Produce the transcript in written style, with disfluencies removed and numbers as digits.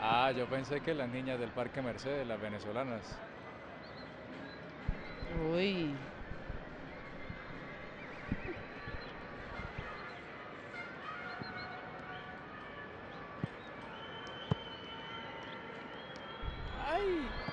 Ah, yo pensé que las niñas del Parque Mercedes, las venezolanas. Uy. ¡Ay!